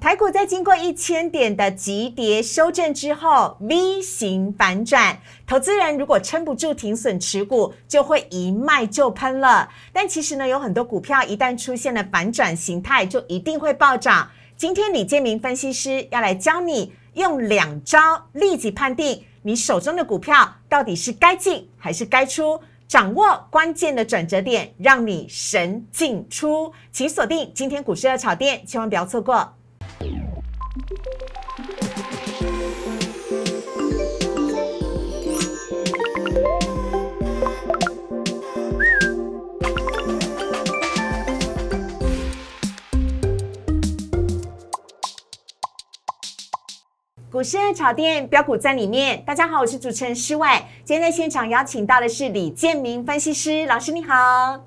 台股在经过1000点的急跌修正之后 ，V 型反转，投资人如果撑不住停损持股，就会一卖就喷了。但其实呢，有很多股票一旦出现了反转形态，就一定会暴涨。今天李建明分析师要来教你用2招立即判定你手中的股票到底是该进还是该出。 掌握关键的转折点，让你神进出，请锁定今天股市热炒店，千万不要错过。股市热炒店，标股在里面。大家好，我是主持人施伟。今天在现场邀请到的是李建明分析师，老师你好，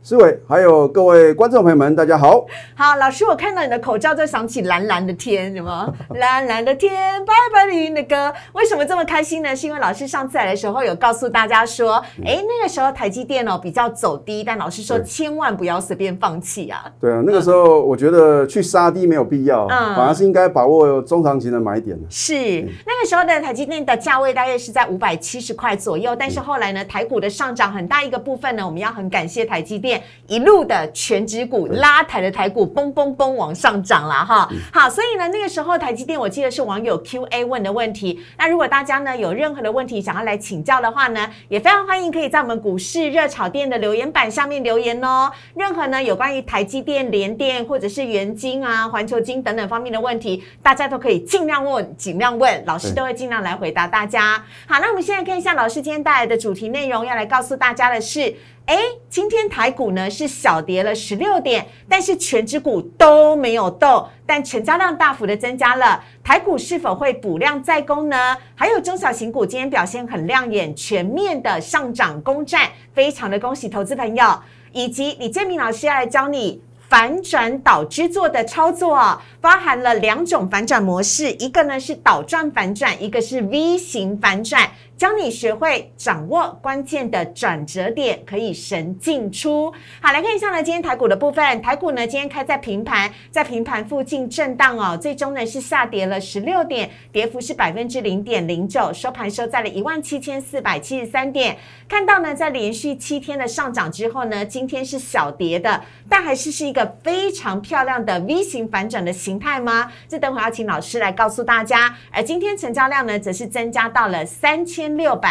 施伟，还有各位观众朋友们，大家好。好，老师，我看到你的口罩就想起蓝蓝的天，有没有？蓝蓝的天，白白的云的歌。为什么这么开心呢？是因为老师上次来的时候有告诉大家说，那个时候台积电比较走低，但老师说千万不要随便放弃啊。对啊，那个时候我觉得去杀低没有必要，反而是应该把握中长期的买点是。 那个时候的台积电的价位大约是在570块左右，但是后来呢，台股的上涨很大一个部分呢，我们要很感谢台积电一路的全指股拉抬的台股蹦蹦蹦往上涨啦哈。好，所以呢，那个时候台积电我记得是网友 Q&A 问的问题。那如果大家呢有任何的问题想要来请教的话呢，也非常欢迎可以在我们股市热炒店的留言板下面留言哦。任何呢有关于台积电、联电或者是元晶啊、环球晶等等方面的问题，大家都可以尽量问，尽量问。 老师都会尽量来回答大家。好，那我们现在看一下老师今天带来的主题内容，要来告诉大家的是，今天台股呢是小跌了16点，但是全指股都没有动，但成交量大幅的增加了。台股是否会补量再攻呢？还有中小型股今天表现很亮眼，全面的上涨攻占，非常的恭喜投资朋友，以及李建明老师要来教你。 反转倒之做的操作包含了2种反转模式，一个呢是倒转反转，一个是 V 型反转，教你学会掌握关键的转折点，可以神进出。好，来看一下呢，今天台股的部分，台股呢今天开在平盘，在平盘附近震荡最终呢是下跌了16点，跌幅是0.09%，收盘收在了17473点。看到呢，在连续7天的上涨之后呢，今天是小跌的，但还是一个。 非常漂亮的 V 型反转的形态吗？这等会要请老师来告诉大家。而今天成交量呢，则是增加到了3602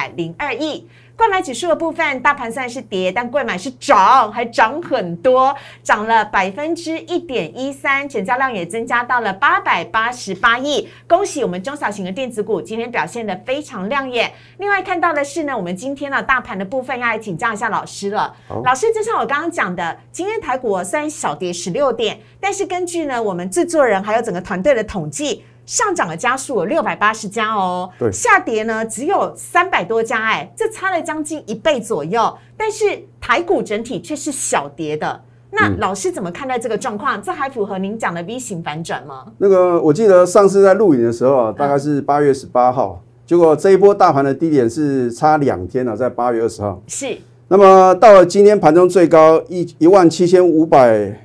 亿。柜买指数的部分，大盘虽然是跌，但柜买是涨，还涨很多，涨了1.13%，成交量也增加到了888亿。恭喜我们中小型的电子股今天表现得非常亮眼。另外看到的是呢，我们今天呢大盘的部分要来请教一下老师了。老师，就像我刚刚讲的，今天台股虽然小跌16点，但是根据呢我们制作人还有整个团队的统计。 上涨的家数有680家哦，下跌呢只有300多家，这差了将近1倍左右。但是台股整体却是小跌的，那老师怎么看待这个状况？这还符合您讲的 V 型反转吗？那个我记得上次在录影的时候大概是8月18号，结果这一波大盘的低点是差2天在8月20号。是，那么到了今天盘中最高17503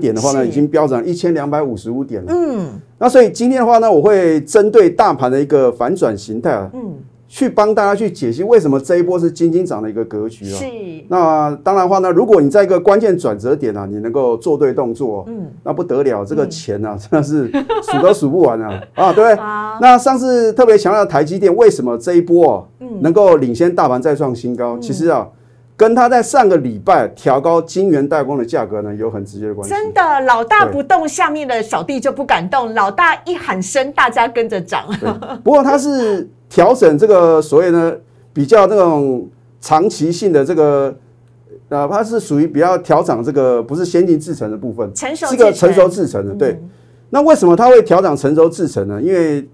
点的话呢，已经飙涨1255点了。那所以今天的话呢，我会针对大盘的一个反转形态去帮大家去解析为什么这一波是金金涨的一个格局是。那当然的话呢，如果你在一个关键转折点你能够做对动作，那不得了，这个钱真的是数都数不完啊，对不对？那上次特别强调台积电为什么这一波能够领先大盘再创新高，其实跟他在上个礼拜调高晶圆代工的价格呢，有很直接的关系。真的，老大不动，下面的小弟就不敢动；老大一喊声，大家跟着涨。不过他是调整这个所谓呢比较那种长期性的这个，它是属于比较调整这个不是先进制程的部分，是个成熟制程的。对，那为什么他会调整成熟制程呢？因为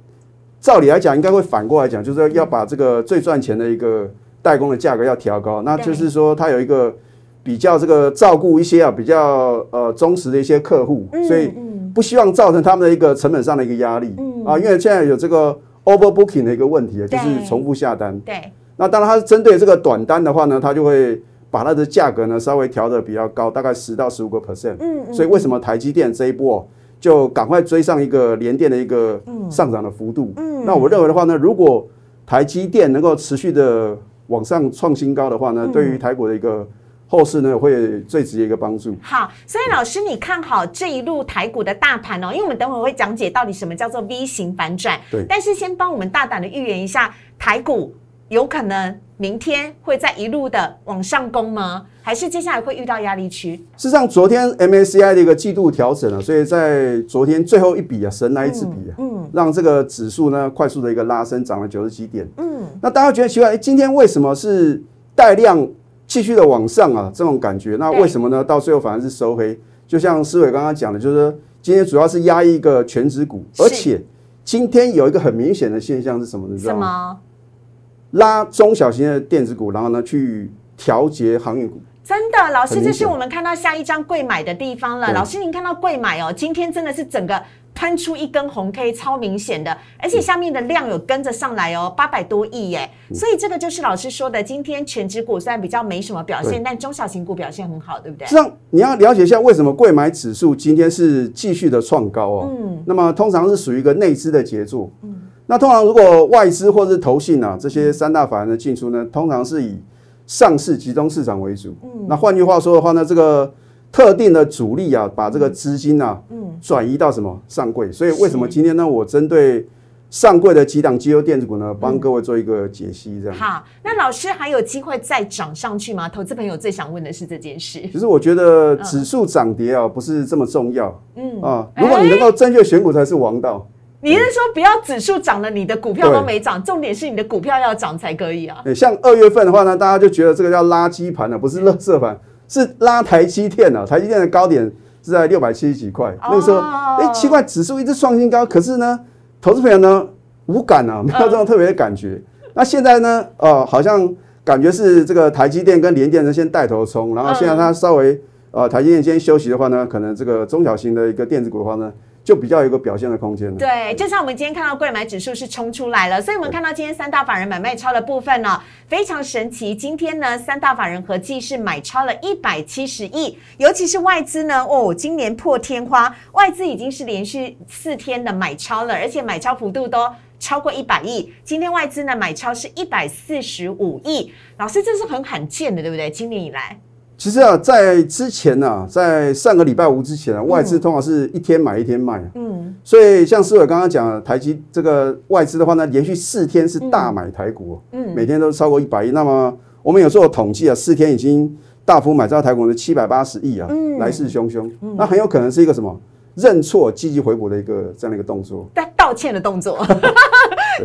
照理来讲，应该会反过来讲，就是要把这个最赚钱的一个。 代工的价格要调高，那就是说它有一个比较这个照顾一些比较忠实的一些客户，所以不希望造成他们的一个成本上的一个压力因为现在有这个 overbooking 的一个问题，就是重复下单。对，那当然它是针对这个短单的话呢，它就会把它的价格呢稍微调得比较高，大概10到15%。所以为什么台积电这一波就赶快追上一个联电的一个上涨的幅度。那我认为的话呢，如果台积电能够持续的往上创新高的话呢，对于台股的一个后市呢，会最直接一个帮助。好，所以老师，你看好这一路台股的大盘哦，因为我们等会会讲解到底什么叫做 V 型反转。对，但是先帮我们大胆的预言一下，台股有可能明天会再一路的往上攻吗？还是接下来会遇到压力区？事实上，昨天 MACI 的一个季度调整啊，所以在昨天最后一笔啊，神来一支笔啊，让这个指数呢快速的一个拉升，涨了90几点。那大家觉得奇怪，今天为什么是带量继续的往上啊，这种感觉，那为什么呢？到最后反而是收黑，就像思伟刚刚讲的，就是说今天主要是压抑一个权值股，而且今天有一个很明显的现象是什么？你知道吗？拉中小型的电子股，然后呢去调节航运股。真的，老师，这是我们看到下一张贵买的地方了。老师，您看到贵买哦，今天真的是整个喷出一根红 K， 超明显的，而且下面的量有跟着上来哦，800多亿耶。所以这个就是老师说的，今天全指股虽然比较没什么表现，但中小型股表现很好，对不对？实际上你要了解一下为什么贵买指数今天是继续的创高哦。那么通常是属于一个内资的杰作。那通常如果外资或是投信啊，这些三大法人的进出呢，通常是以上市集中市场为主，那换句话说的话呢，这个特定的主力啊，把这个资金啊，转移到什么上柜，所以为什么今天呢，我针对上柜的几档绩优电子股呢，帮各位做一个解析，这样。好，那老师还有机会再涨上去吗？投资朋友最想问的是这件事。其实我觉得指数涨跌啊，不是这么重要，如果你能够正确选股才是王道。你是说不要指数涨了，你的股票都没涨，重点是你的股票要涨才可以啊。像2月份的话呢，大家就觉得这个叫垃圾盘了，不是垃圾盘，是拉台积电啊。台积电的高点是在670几块，那个时候，奇怪，指数一直创新高，可是呢，投资朋友呢无感啊，没有这种特别的感觉。那现在呢，好像感觉是这个台积电跟联电呢先带头冲，然后现在它稍微台积电先休息的话呢，可能这个中小型的一个电子股的话呢，就比较有一个表现的空间了。对，就像我们今天看到贵买指数是冲出来了，所以我们看到今天三大法人买卖超的部分呢，非常神奇。今天呢，三大法人合计是买超了170亿，尤其是外资呢，今年破天花，外资已经是连续4天的买超了，而且买超幅度都超过100亿。今天外资呢买超是145亿，老师这是很罕见的，对不对？今年以来。其实啊，在之前啊，在上个礼拜五之前啊，外资通常是一天买一天卖。所以像思伟刚刚讲，台积这个外资的话呢，连续4天是大买台股，每天都超过100亿。那么我们有做统计啊，4天已经大幅买超台股的780亿啊，来势汹汹。那很有可能是一个什么认错、积极回补的一个这样的一个动作，但道歉的动作。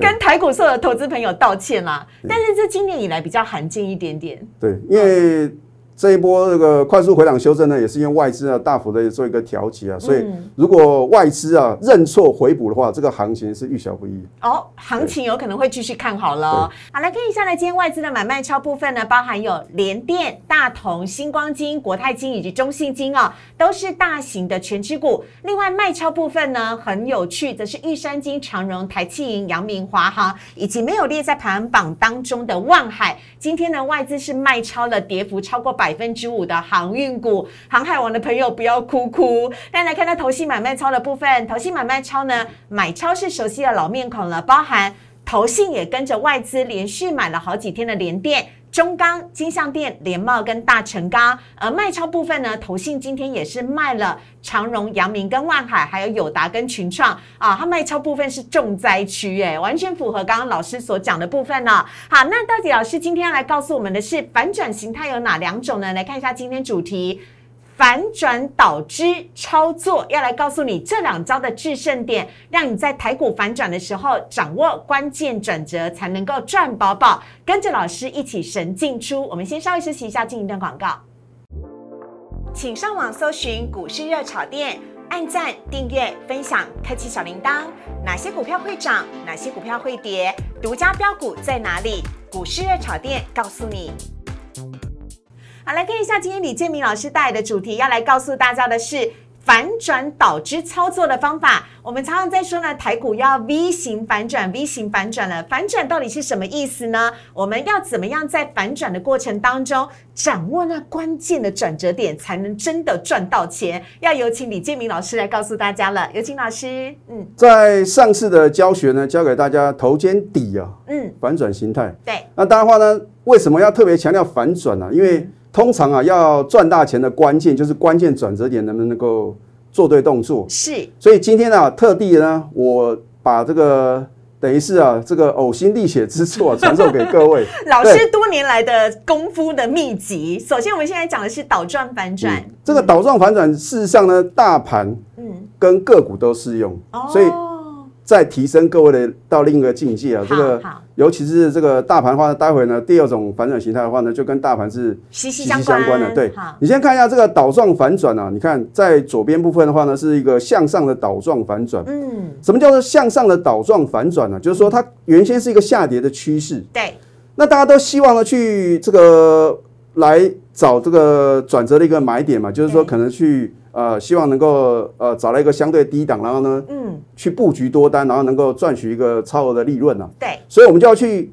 跟台股所有的投资朋友道歉啦。但是这今年以来比较罕见一点点。对，因为这一波这个快速回档修正呢，也是因为外资啊大幅的做一个调节啊，所以如果外资啊认错回补的话，这个行情是预小不易哦，行情有可能会继续看好了。好，来看一下呢，今天外资的买卖超部分呢，包含有联电、大同、星光金、国泰金以及中信金哦，都是大型的权值股。另外卖超部分呢，很有趣，则是玉山金、长荣、台企银、阳明、华航以及没有列在排行榜当中的万海。今天呢，外资是卖超了，跌幅超过5%的航运股，航海王的朋友不要哭。但来看到投信买卖超的部分，投信买卖超呢，买超是熟悉的老面孔了，包含投信也跟着外资连续买了好几天的联电、中钢、金像电、联茂跟大成钢。而卖超部分呢，投信今天也是卖了长荣、阳明跟万海，还有友达跟群创啊，它卖超部分是重灾区，完全符合刚刚老师所讲的部分呢。好，那到底老师今天要来告诉我们的是反转形态有哪2种呢？来看一下今天主题反转导致操作，要来告诉你这2招的制胜点，让你在台股反转的时候掌握关键转折，才能够赚饱饱。跟着老师一起神进出。我们先稍微休息一下，进一段广告。请上网搜寻股市热炒店，按赞、订阅、分享，开启小铃铛。哪些股票会涨？哪些股票会跌？独家标股在哪里？股市热炒店告诉你。好，来看一下今天李建明老师带来的主题，要来告诉大家的是反转导致操作的方法，我们常常在说呢，台股要 V 型反转 ，V 型反转了。反转到底是什么意思呢？我们要怎么样在反转的过程当中掌握那关键的转折点，才能真的赚到钱？要有请李建明老师来告诉大家了。有请老师。在上次的教学呢，教给大家头肩底啊，反转形态。对。那当然话呢，为什么要特别强调反转呢？因为通常啊，要赚大钱的关键就是关键转折点能不能够做对动作。是，所以今天啊，特地呢，我把这个等于是啊，这个呕心沥血之作传授给各位，老师多年来的功夫的秘籍。首先，我们现在讲的是倒转反转。这个倒转反转，事实上呢，大盘跟个股都适用，所以再提升各位的到另一个境界啊，这个。尤其是这个大盘的话，待会呢第二种反转形态的话呢，就跟大盘是息息相关的。对，你先看一下这个倒状反转啊，你看在左边部分的话呢，是一个向上的倒状反转。什么叫做向上的倒状反转呢？就是说它原先是一个下跌的趋势。对。那大家都希望呢去这个来找这个转折的一个买点嘛，就是说可能去。希望能够找到一个相对低档，然后呢，去布局多单，然后能够赚取一个超额的利润啊。对，所以我们就要去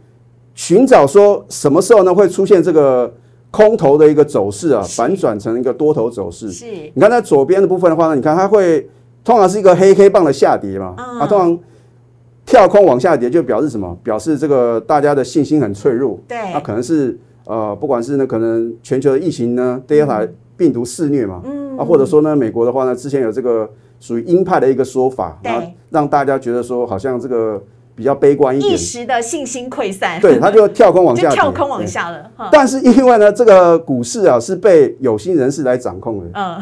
寻找说什么时候呢会出现这个空头的一个走势啊，反转成一个多头走势。是，你看在左边的部分的话呢，你看它会通常是一个黑棒的下跌嘛，通常跳空往下跌就表示什么？表示这个大家的信心很脆弱。对，那可能是不管是呢可能全球的疫情呢，Delta病毒肆虐嘛。或者说呢，美国的话呢，之前有这个属于鹰派的一个说法，让大家觉得说好像这个比较悲观一点，一时的信心溃散，对，他就跳空往下，了。但是因为呢，这个股市啊是被有心人士来掌控的，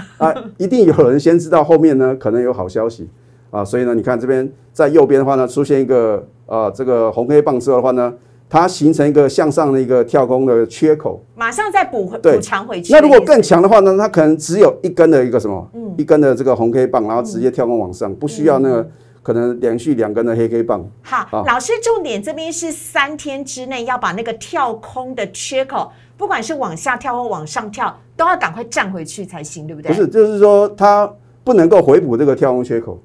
一定有人先知道后面呢可能有好消息啊，所以呢，你看这边在右边的话呢，出现一个这个红黑棒之后的话呢。它形成一个向上的一个跳空的缺口，马上再补强回去。那如果更强的话呢，它可能只有一根的一个什么，一根的这个红 K 棒，然后直接跳空往上，不需要那个。可能连续2根的黑 K 棒。好，老师重点这边是3天之内要把那个跳空的缺口，不管是往下跳或往上跳，都要赶快站回去才行，对不对？不是，就是说它不能够回补这个跳空缺口。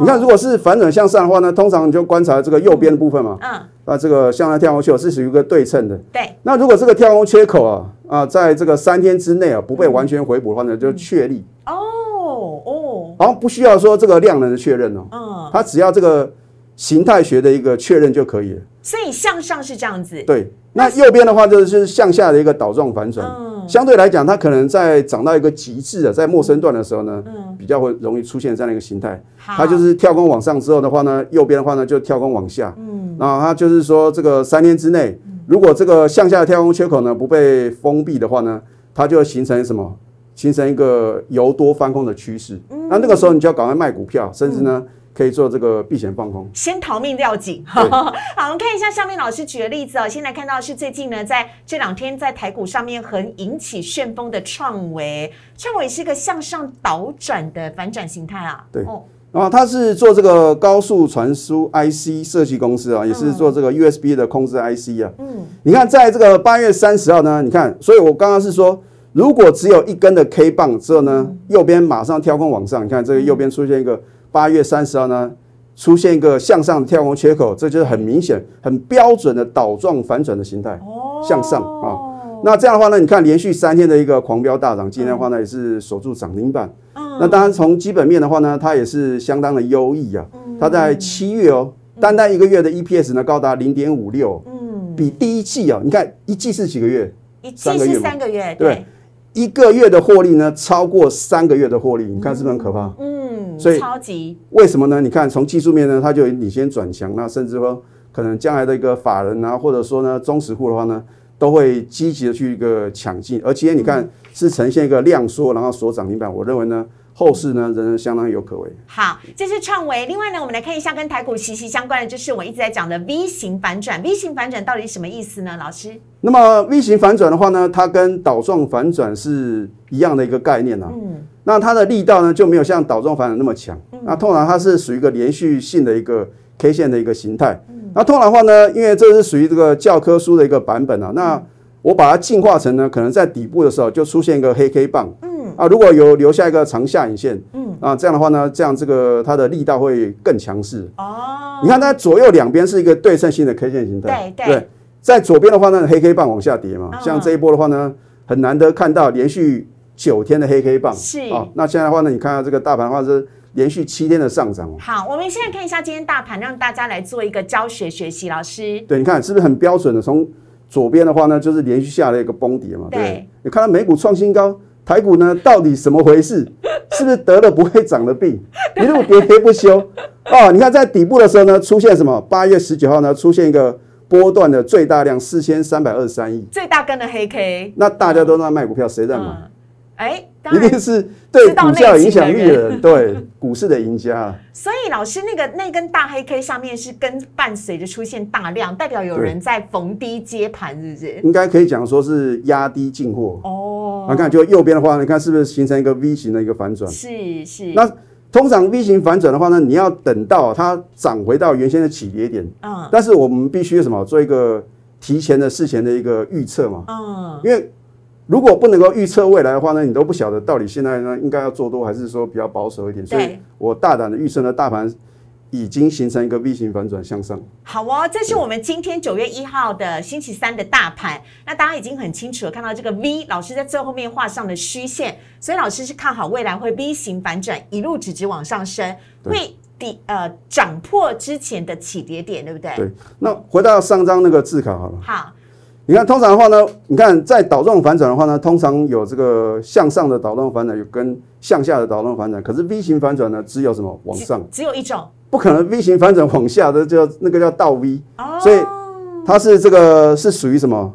你看，如果是反转向上的话呢，通常你就观察这个右边的部分嘛。那这个向上跳空缺口是属于一个对称的。对。那如果这个跳空缺口在这个3天之内不被完全回补的话呢，就确立。然后不需要说这个量能的确认哦。它只要这个形态学的一个确认就可以了。所以向上是这样子。对。那右边的话就是向下的一个倒状反转。相对来讲，它可能在涨到一个极致在陌生段的时候呢，比较会容易出现这样的一个形态。它就是跳空往上之后的话呢，右边的话呢就跳空往下。然后它就是说，这个3天之内，如果这个向下的跳空缺口呢不被封闭的话呢，它就形成什么？形成一个由多翻空的趋势。那那个时候你就要赶快卖股票，甚至呢可以做这个避险放空，先逃命要紧。好，我们看一下下面老师举的例子哦。现在看到是最近呢，在这2天在台股上面很引起旋风的创惟，创惟是个向上倒转的反转形态啊。对。然后他是做这个高速传输 IC 设计公司啊，也是做这个 USB 的控制 IC 啊。你看在这个8月30号呢，你看，所以我刚刚是说，如果只有一根的 K 棒之后呢，右边马上跳空往上，你看这个右边出现一个8月30号呢，出现一个向上的跳空缺口，这就是很明显、很标准的倒状反转的形态，向上啊。那这样的话呢，你看连续3天的一个狂飙大涨，今天的话呢也是守住涨停板。那当然，从基本面的话呢，它也是相当的优异啊。它在7月单单1个月的 EPS 呢，高达 0.56，比第一季你看一季是几个月？一季是3个月，对，1个月的获利呢，超过3个月的获利，你看是不是很可怕？所以超级为什么呢？你看从技术面呢，它就领先转强，那甚至说可能将来的一个法人啊，或者说呢中实户的话呢，都会积极的去一个抢进，而且你看是呈现一个量缩，然后所涨停板，我认为呢。后市呢，仍然相当有可为。好，这是创惟。另外呢，我们来看一下跟台股息息相关的，就是我一直在讲的 V 型反转。V 型反转到底什么意思呢，老师？那么 V 型反转的话呢，它跟倒状反转是一样的一个概念啊。那它的力道呢，就没有像倒状反转那么强。那通常它是属于一个连续性的一个 K 线的一个形态。那通常的话呢，因为这是属于这个教科书的一个版本啊，那我把它进化成呢，可能在底部的时候就出现一个黑 K 棒。啊，如果有留下一个长下影线，嗯，啊，这样的话呢，这样这个它的力道会更强势。哦，你看它左右两边是一个对称性的 K 线形态，对，在左边的话呢，黑 K 棒往下跌嘛，像这一波的话呢，很难得看到连续9天的黑 K 棒，是啊，那现在的话呢，你看到这个大盘的话是连续7天的上涨。好，我们现在看一下今天大盘，让大家来做一个教学学习。老师，对，你看是不是很标准的？从左边的话呢，就是连续下了一个崩跌嘛， 对，你看到美股创新高，台股呢到底什么回事？是不是得了不会涨的病，一路跌不休啊？你看在底部的时候呢，出现什么？8月19号呢，出现一个波段的最大量4323亿，最大根的黑 K。那大家都在卖股票，谁在买？哎，一定是对股价有影响力的人，对股市的赢家。所以老师，那根大黑 K 下面是跟伴随着出现大量，代表有人在逢低接盘，是不是？应该可以讲说是压低进货哦。那看就右边的话，你看是不是形成一个 V 型的一个反转？是是。那通常 V 型反转的话呢，你要等到它涨回到原先的起跌点。嗯。但是我们必须什么做一个提前的事前的一个预测嘛？嗯。因为如果不能够预测未来的话呢，你都不晓得到底现在呢应该要做多还是说比较保守一点，所以我大胆的预测呢，大盘已经形成一个 V 型反转向上。好哦，这是我们今天9月1号的星期三的大盘。那大家已经很清楚了，看到这个 V， 老师在最后面画上的虚线，所以老师是看好未来会 V 型反转，一路直直往上升，会涨破之前的起跌点，对不对？对。那回到上张那个字卡好了。好。你看，通常的话呢，你看在导动反转的话呢，通常有这个向上的导动反转，有跟向下的导动反转。可是 V 型反转呢，只有什么往上，只有一种，不可能 V 型反转往下的叫那个叫倒 V，哦，所以它是这个是属于什么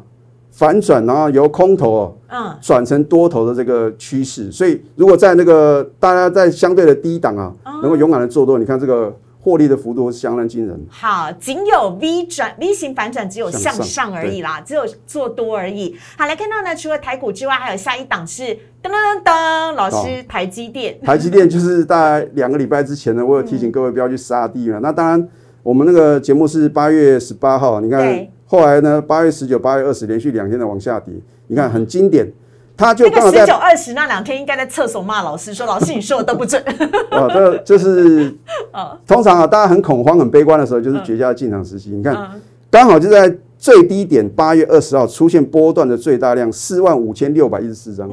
反转，然后由空头转成多头的这个趋势。所以如果在那个大家在相对的低档啊，能够勇敢的做多，你看这个获利的幅度相当惊人。好，仅有 V 型反转，只有向上而已啦，只有做多而已。好，来看到呢，除了台股之外，还有下一档是噔噔噔，老师，台积电。台积电就是大概2个礼拜之前呢，我有提醒各位不要去杀低了。那当然，我们那个节目是8月18号，你看后来呢，8月19、8月20连续2天的往下跌，你看很经典。他就那个19、20那2天应该在厕所骂老师，说老师你说的都不准。哦，这就是通常啊，大家很恐慌、很悲观的时候，就是绝佳的进场时机。你看，刚好就在最低点8月20号出现波段的最大量45614张，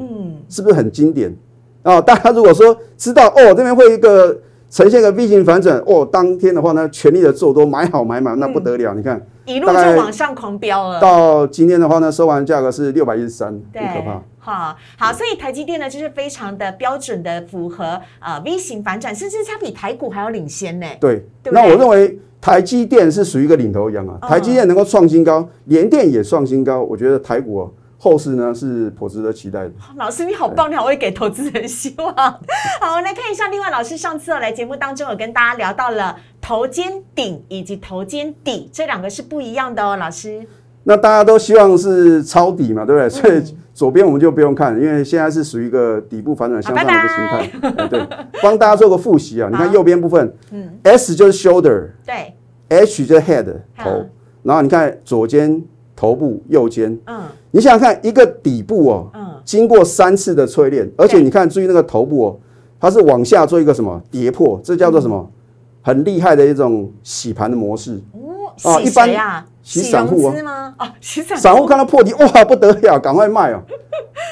是不是很经典？啊，大家如果说知道哦，这边会一个呈现一个 V 型反转，哦，当天的话呢，全力的做多，买好买满，那不得了。你看，一路就往上狂飙了。到今天的话呢，收盘价格是613，很可怕。好，好，所以台积电呢，就是非常的标准的符合V 型反转，甚至它比台股还要领先呢。对，那我认为台积电是属于一个领头羊啊，台积电能够创新高，联电也创新高，我觉得台股哦，后市呢是颇值得期待的。老师你好棒，你好会给投资人希望。好，来看一下，另外老师上次来节目当中有跟大家聊到了头肩顶以及头肩底，这两个是不一样的哦，老师。那大家都希望是抄底嘛，对不对？所以左边我们就不用看，因为现在是属于一个底部反转向上的一个形态。对，帮大家做个复习啊。你看右边部分，S 就是 shoulder， 对 ，H 就是 head 头，然后你看左肩、头部、右肩，你想想看，一个底部哦，经过3次的淬炼，而且你看注意那个头部哦，它是往下做一个什么跌破，这叫做什么？很厉害的一种洗盘的模式。哦，一般啊，洗散户啊，哦，洗散户看到破底，哇，不得了，赶快卖哦！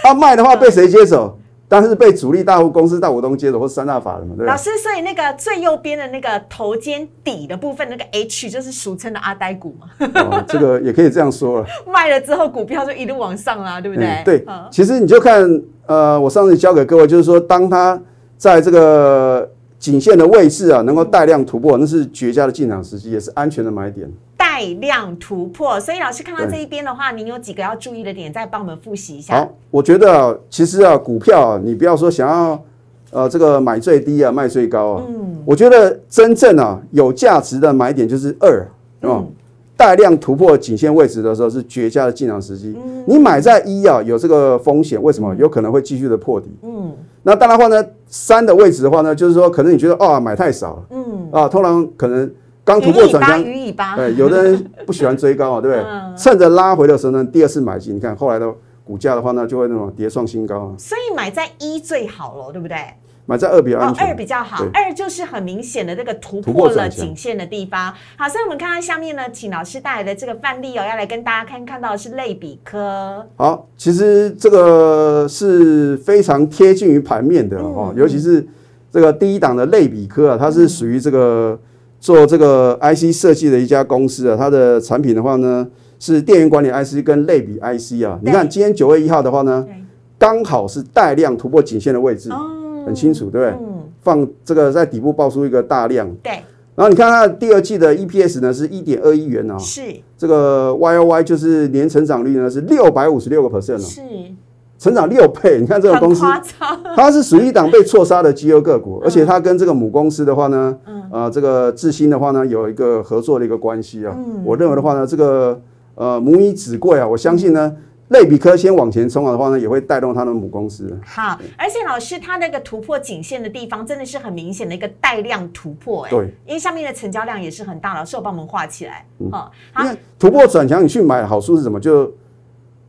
啊，卖的话被谁接手？但是被主力大户、公司大股东接手，或是3大法人嘛，对吧？老师，所以那个最右边的那个头肩底的部分，那个 H 就是俗称的阿呆股嘛。哦，这个也可以这样说了。卖了之后，股票就一路往上啦，对不对？对，其实你就看，我上次教给各位，就是说，当它在这个颈线的位置啊，能够带量突破，那是绝佳的进场时机，也是安全的买点。带量突破，所以老师看到这一边的话，您有几个要注意的点，再帮我们复习一下。好，我觉得啊，其实啊，股票啊，你不要说想要这个买最低啊，卖最高啊。我觉得真正啊有价值的买点就是2，带量突破颈线位置的时候是绝佳的进场时机。你买在1啊，有这个风险，为什么？有可能会继续的破底。那当然话呢，3的位置的话呢，就是说可能你觉得啊，买太少了，通常可能刚突破转强，有的人不喜欢追高啊，对不对？趁着拉回的时候呢，第2次买进，你看后来的股价的话呢，就会那种跌创新高啊。所以买在1最好了，对不对？买在2比较安全，2比较好。2就是很明显的这个突破了颈线的地方。好，所以我们看到下面呢，请老师带来的这个范例哦，要来跟大家看到的是类比科。好，其实这个是非常贴近于盘面的哦，尤其是这个第一档的类比科啊，它是属于这个做这个 IC 设计的一家公司啊，它的产品的话呢是电源管理 IC 跟类比 IC 啊。你看今天9月1号的话呢，刚好是带量突破颈线的位置。很清楚，对不对？放这个在底部爆出一个大量，对。然后你看它的第二季的 EPS 呢是 1.21 元啊、哦，是这个 YOY 就是年成长率呢是656%、哦、是成长6倍。你看这个公司，它是属于一档被错杀的绩优个股，而且它跟这个母公司的话呢，这个致新的话呢有一个合作的一个关系啊、哦。我认为的话呢，这个母以子贵啊，我相信呢。类比科先往前冲的话呢，也会带动它的母公司。好，而且老师它那个突破颈线的地方，真的是很明显的一个带量突破、欸。对，因为下面的成交量也是很大，老师有帮我们画起来。好，突破转强，你去买好处是什么？就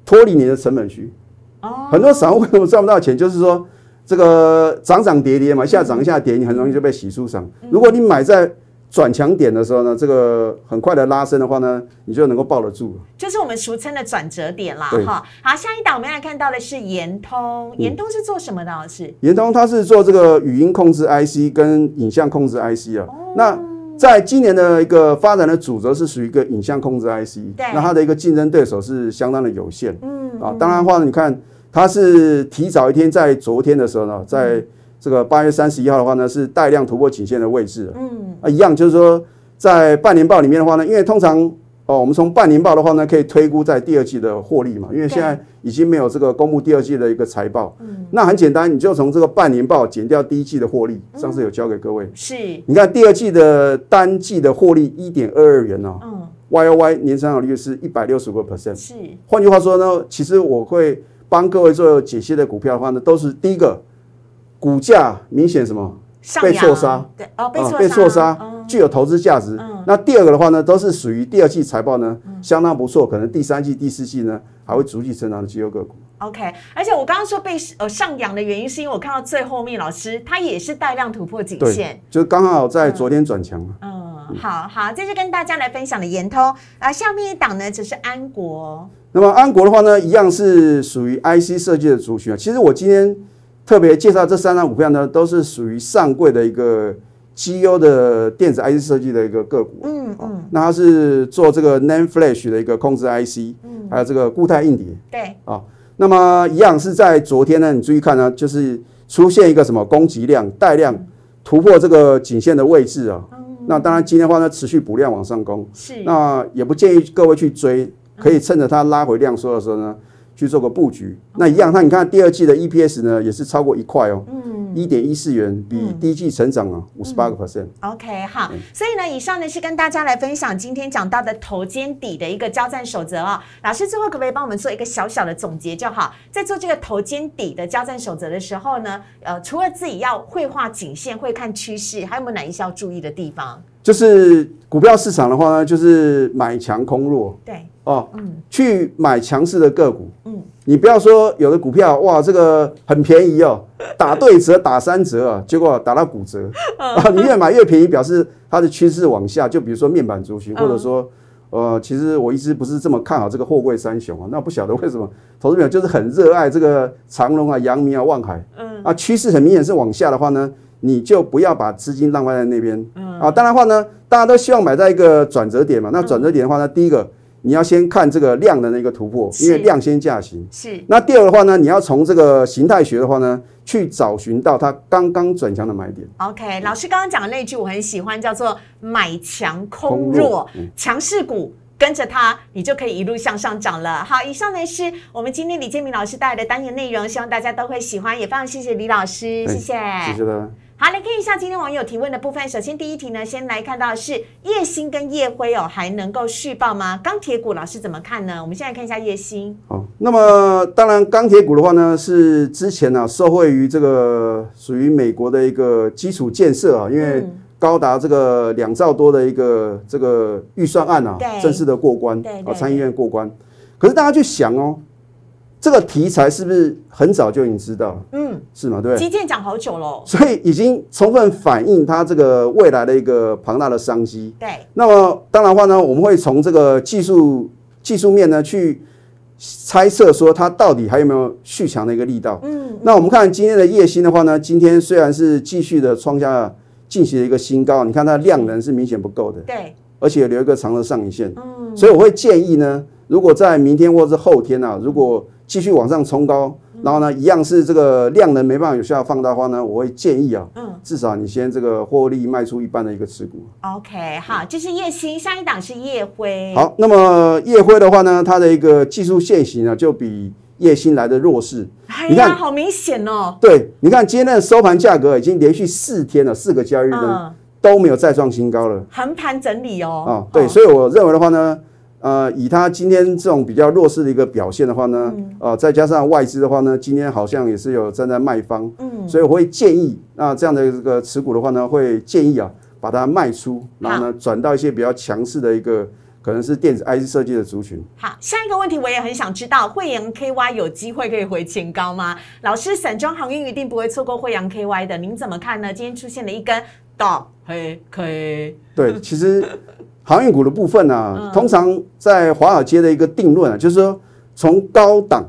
脱离你的成本区。哦，很多散户为什么赚不到钱？就是说这个涨跌跌嘛，一下涨一下跌，你很容易就被洗出场。如果你买在转强点的时候呢，这个很快的拉升的话呢，你就能够抱得住，就是我们俗称的转折点啦，哈。好，下一档我们来看到的是研通，研通是做什么的？老师，研通它是做这个语音控制 IC 跟影像控制 IC 啊。那在今年的一个发展的主轴是属于一个影像控制 IC， 那它的一个竞争对手是相当的有限。当然的话呢，你看它是提早一天，在昨天的时候呢，在这个8月31号的话呢，是带量突破颈线的位置。一样就是说，在半年报里面的话呢，因为通常我们从半年报的话呢，可以推估在第二季的获利嘛，因为现在已经没有这个公布第二季的一个财报。那很简单，你就从这个半年报减掉第一季的获利。上次有教给各位，是你看第二季的单季的获利1.22元哦，YOY 年成长率是165%。是，换句话说呢，其实我会帮各位做解析的股票的话呢，都是第一个。股价明显什么被错杀，对哦，被错杀，具有投资价值。那第二个的话呢，都是属于第二季财报呢相当不错，可能第三季、第四季呢还会逐季成长的绩优个股。OK， 而且我刚刚说被上扬的原因，是因为我看到最后面老师他也是带量突破颈线，就刚好在昨天转强嘛。好好，这是跟大家来分享的研通啊。下面一档呢就是安国。那么安国的话呢，一样是属于 IC 设计的族群啊。其实我今天特别介绍这三张股票呢，都是属于上柜的一个绩优的电子 IC 设计的一个个股。那它是做这个 NAND Flash 的一个控制 IC， 还有这个固态硬碟。对，那么一样是在昨天呢，你注意看呢，就是出现一个什么供给量带量突破这个颈线的位置啊。那当然今天的话呢，持续补量往上攻。是，那也不建议各位去追，可以趁着它拉回量缩的时候呢，去做个布局。那一样，它你看第二季的 EPS 呢，也是超过1块哦，1.14元，比第一季成长啊58%。OK， 好，所以呢，以上呢是跟大家来分享今天讲到的头肩底的一个交战守则哦。老师最后可不可以帮我们做一个小小的总结就好？在做这个头肩底的交战守则的时候呢，除了自己要会画颈线、会看趋势，还有没有哪一些要注意的地方？就是股票市场的话呢，就是买强空弱。对。去买强势的个股，你不要说有的股票哇，这个很便宜哦，打对折打3折啊，结果打到骨折啊，你越买越便宜，表示它的趋势往下。就比如说面板族群，或者说其实我一直不是这么看好这个货柜三雄啊，那不晓得为什么投资朋友就是很热爱这个长荣啊、阳明啊、万海，趋势很明显是往下的话呢，你就不要把资金浪费在那边啊。当然话呢，大家都希望买在一个转折点嘛，那转折点的话呢，第一个，你要先看这个量能的一个突破，因为量先价行。是。那第二的话呢，你要从这个形态学的话呢，去找寻到它刚刚转强的买点。OK， 老师刚刚讲的那句我很喜欢，叫做买强空弱，强势股跟着它，你就可以一路向上涨了。好，以上呢是我们今天李建明老师带来的单元内容，希望大家都会喜欢，也非常谢谢李老师，谢谢。谢谢大家。好，来看一下今天网友提问的部分。首先第一题呢，先来看到的是叶星跟叶辉哦，还能够续报吗？钢铁股老师怎么看呢？我们先来看一下叶星。好，那么当然钢铁股的话呢，是之前啊受惠于这个属于美国的一个基础建设啊，因为高达这个2兆多的一个这个预算案啊，正式的过关，参议院过关。可是大家去想哦，这个题材是不是很早就已经知道？嗯，是嘛，对不对？基建讲好久了，所以已经充分反映它这个未来的一个庞大的商机。对，那么当然的话呢，我们会从这个技术面呢去猜测说它到底还有没有续强的一个力道。嗯，那我们看今天的夜星的话呢，今天虽然是继续的创下近期的一个新高，你看它量能是明显不够的。对，而且留一个长的上影线。嗯，所以我会建议呢，如果在明天或是后天啊，如果继续往上冲高，然后呢，一样是这个量能没办法有效放大的话呢，我会建议啊，至少你先这个获利卖出一半的一个持股。OK， 好，这是夜星，下一档是夜辉。好，那么夜辉的话呢，它的一个技术线型呢，就比夜星来的弱势。哎呀，好明显哦。对，你看今天的收盘价格已经连续4天了，4个交易日呢都没有再创新高了，横盘整理哦。啊，对，所以我认为的话呢。以它今天这种比较弱势的一个表现的话呢，再加上外资的话呢，今天好像也是有站在卖方，所以我会建议，那这样的一个持股的话呢，会建议啊，把它卖出，然后呢，转到一些比较强势的一个。可能是电子 IC 设计的族群。好，下一个问题我也很想知道，慧洋 KY 有机会可以回前高吗？老师，散装航运一定不会错过慧洋 KY 的，您怎么看呢？今天出现了一根大黑 K。对，其实航运股的部分呢、通常在华尔街的一个定论啊，就是说从高档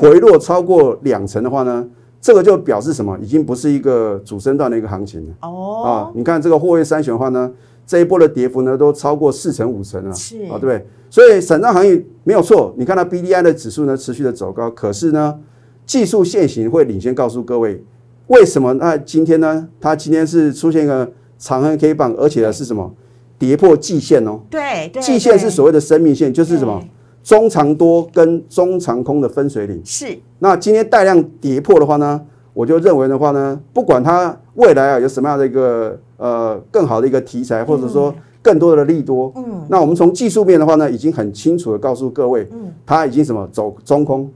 回落超过2成的话呢。这个就表示什么？已经不是一个主升段的一个行情了。哦，啊，你看这个货柜3选的话呢，这一波的跌幅呢都超过4成、5成了，是啊，对不对？所以散装航运没有错，你看到 BDI 的指数呢持续的走高，可是呢技术线型会领先告诉各位，为什么？那今天呢，它今天是出现一个长黑 K 棒，而且呢是什么？跌破季线哦。对，季线是所谓的生命线，就是什么？中长多跟中长空的分水岭是，那今天带量跌破的话呢，我就认为的话呢，不管它未来啊有什么样的一个更好的一个题材，或者说更多的利多，那我们从技术面的话呢，已经很清楚的告诉各位，它已经什么走中空，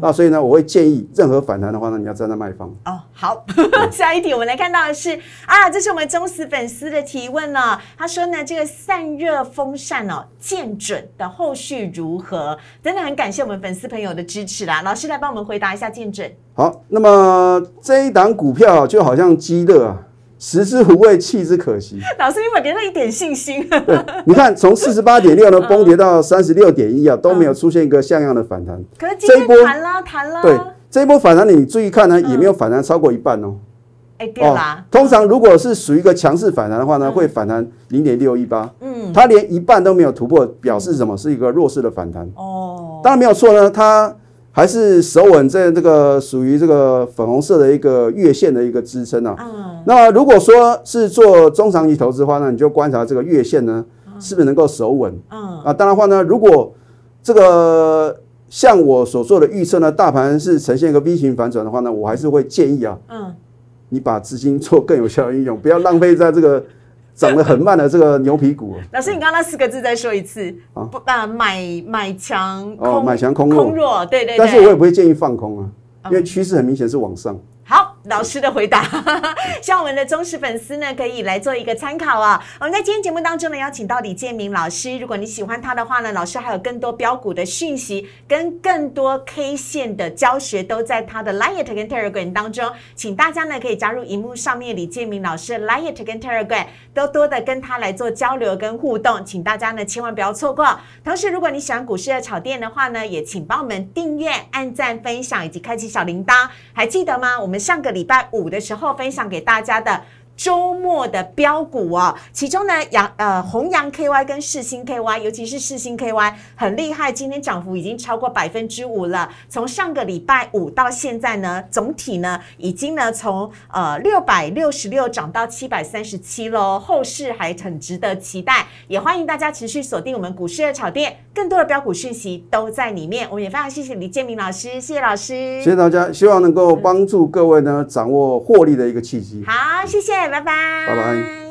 那所以呢，我会建议任何反弹的话呢，你要站在卖方。哦，好，下一题我们来看到的是啊，这是我们忠实粉丝的提问了。他说呢，这个散热风扇哦，建准的后续如何？真的很感谢我们粉丝朋友的支持啦。老师来帮我们回答一下建准。好，那么这一档股票就好像鸡肋啊，食之无味，弃之可惜。老师，你有没有一点信心？你看从48.6呢崩跌到36.1啊，都没有出现一个像样的反弹。可是今天弹啦。对，这一波反弹你注意看呢，也没有反弹超过1半哦。哎，对啦。通常如果是属于一个强势反弹的话呢，会反弹 0.618。嗯，它连1半都没有突破，表示什么？是一个弱势的反弹。哦，当然没有错呢，它还是手稳在这个属于这个粉红色的一个月线的一个支撑啊。那如果说是做中长期投资的话呢，你就观察这个月线呢是不是能够守稳。当然的话呢，如果这个像我所做的预测呢，大盘是呈现一个 V 型反转的话呢，我还是会建议啊，你把资金做更有效的运用，不要浪费在这个涨得很慢的这个牛皮股。老师，你刚刚那4个字再说一次啊？买强空弱，对对。但是我也不会建议放空啊，因为趋势很明显是往上。好，老师的回答，希望我们的忠实粉丝呢可以来做一个参考啊。我们在今天节目当中呢，邀请到李建明老师。如果你喜欢他的话呢，老师还有更多标股的讯息跟更多 K 线的教学都在他的 Line 跟 Telegram 当中，请大家呢可以加入荧幕上面李建明老师的 Line 跟 Telegram， 多多的跟他来做交流跟互动，请大家呢千万不要错过。同时，如果你喜欢股市的炒店的话呢，也请帮我们订阅、按赞、分享以及开启小铃铛，还记得吗？我们上个礼拜5的时候分享给大家的周末的标股哦，其中呢，宏洋 KY 跟世芯 KY， 尤其是世芯 KY 很厉害，今天涨幅已经超过5%了。从上个礼拜5到现在呢，总体呢已经呢从666涨到737喽，后市还很值得期待。也欢迎大家持续锁定我们股市的炒店，更多的标股讯息都在里面。我们也非常谢谢李建明老师，谢谢老师，谢谢大家，希望能够帮助各位呢掌握获利的一个契机。好，谢谢，拜拜，拜拜。